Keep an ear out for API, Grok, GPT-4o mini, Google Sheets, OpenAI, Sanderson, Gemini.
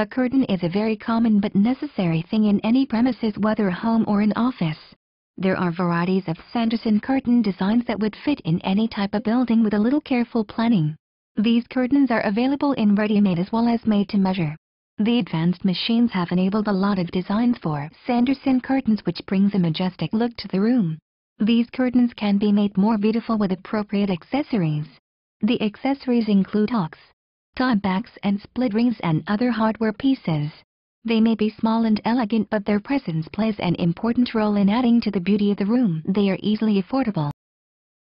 A curtain is a very common but necessary thing in any premises, whether a home or an office. There are varieties of Sanderson curtain designs that would fit in any type of building with a little careful planning. These curtains are available in ready-made as well as made-to-measure. The advanced machines have enabled a lot of designs for Sanderson curtains, which brings a majestic look to the room. These curtains can be made more beautiful with appropriate accessories. The accessories include hooks, tie backs and split rings and other hardware pieces. They may be small and elegant, but their presence plays an important role in adding to the beauty of the room. They are easily affordable.